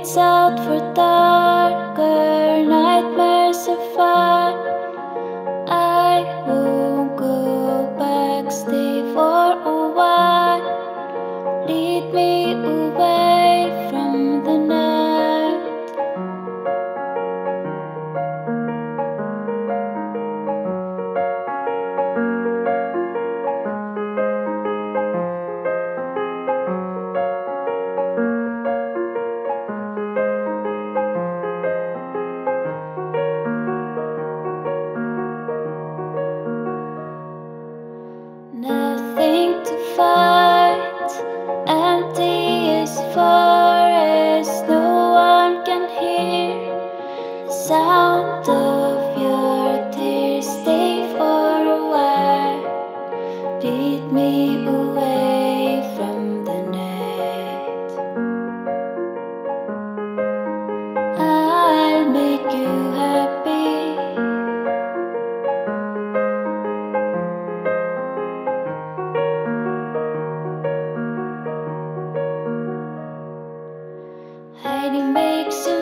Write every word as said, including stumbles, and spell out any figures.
lights out for darker nightmares of fire. I won't go back, stay for a while. Lead me away from the fight. Empty is forest, no one can hear the sound of your tears. Stay for a while, lead me away from the night. I'll make you happy. It makes you